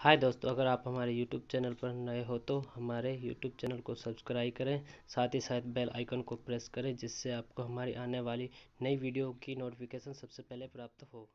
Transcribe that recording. हाय दोस्तों, अगर आप हमारे YouTube चैनल पर नए हो तो हमारे YouTube चैनल को सब्सक्राइब करें, साथ ही साथ बेल आइकन को प्रेस करें जिससे आपको हमारी आने वाली नई वीडियो की नोटिफिकेशन सबसे पहले प्राप्त हो।